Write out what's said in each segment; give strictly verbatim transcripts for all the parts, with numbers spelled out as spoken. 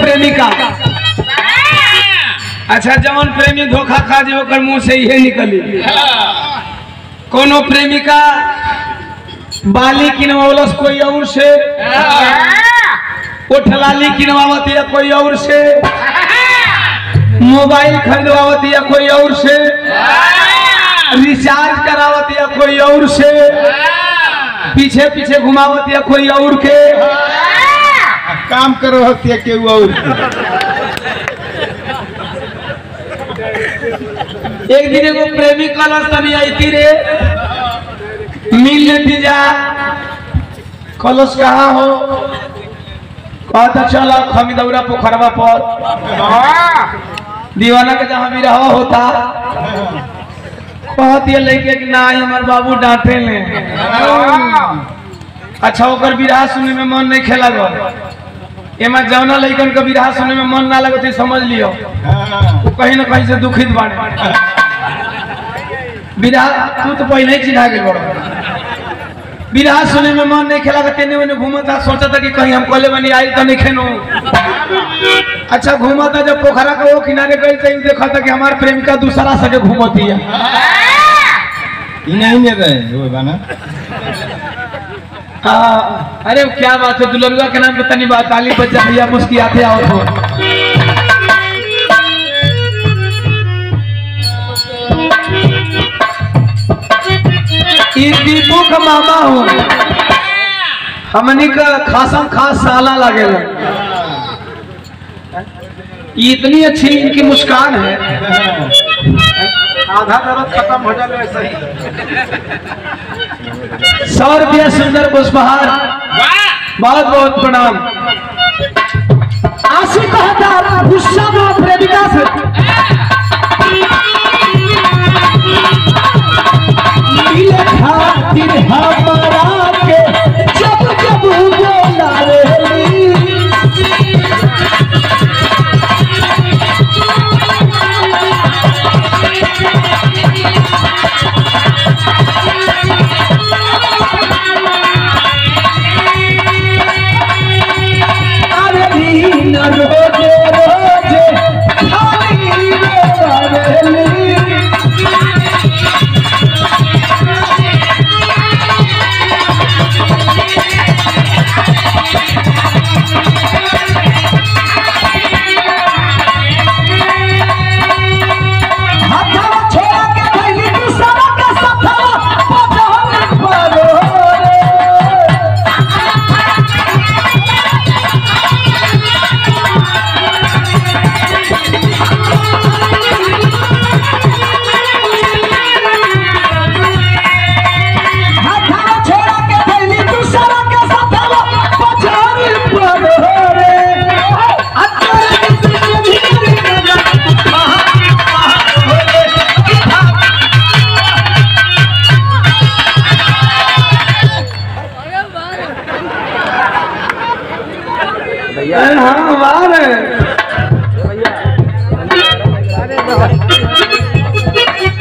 प्रेमिका अच्छा जवन प्रेमी धोखा खा जे ओकर मुंह से ये निकली कोनो प्रेमिका बाली किनवावलस कोई और से ओठलाली किनवावत या कोई और से मोबाइल खरीदवावत या कोई और से रिचार्ज करावत या कोई और से पीछे पीछे घुमावत या कोई और के काम करो हत्या के और एक दिन को प्रेमी कलर तनी आईती रे मिल लेती जा कलश कहाँ हो कहता चला खमीदौरा पोखरवा पर दीवाना के जहाँ भी रहा होता कहती है लेकिन ना हमारे बाबू डांटे ले अच्छा होकर बिरहा सुने में मन नहीं खेला गो एमा जौना लइकन के बिरहा सुने में मन ना लगत समझ लियो वो कहीं ना कहीं से दुखित बाड़े बिरहा तू तो पहले ही चिढ़ा गेल बड़ बिरहा सुने में मन नहीं खेला तेने मने घूमता सोचता कि कहीं हम कोले बनी आई तो नहीं खेनो अच्छा घूमता जब पोखरा के वो किनारे गई त देखा था कि हमार प्रेमिका दूसरा सके घूमती है नहीं नहीं रहे वो बाना आ, अरे क्या बात है दुल्हनवा के नाम पे तनी बात आली बच्चा भैया मुस्कियाते आओ तो इसी भूख मामा हो हमनी का खासम खास साला लगेला इतनी अच्छी इनकी मुस्कान है आधा दर्द खत्म हो जाए वैसे ही सौ रुपया सुंदर पुष्पहार बहुत बहुत प्रणाम आशी कहता गुस्सा में प्रेमिका से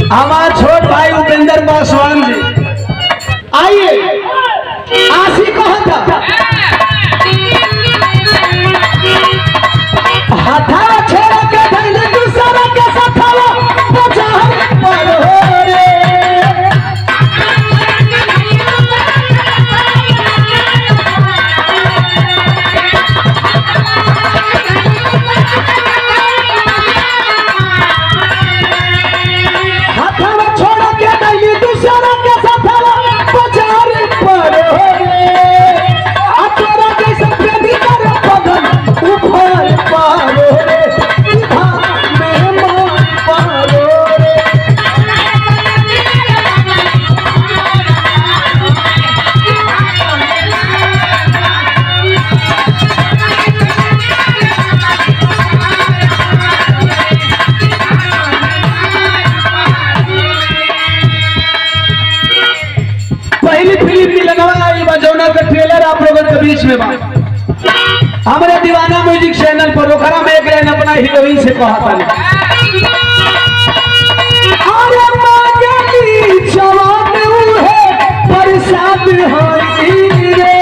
हमारे छोट भाई उपेंद्र पासवान जी आइए आशी कहा था हथा छोड़ के धैले दूसरा के साथ हवा पचार पर हो रे I'm में बा हमारे दीवाना म्यूजिक चैनल पर ओकरा में एक लाइन अपना हीरोइन से कहा था अरे मांगे की जवान उ है बरसात होई रे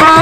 Bye.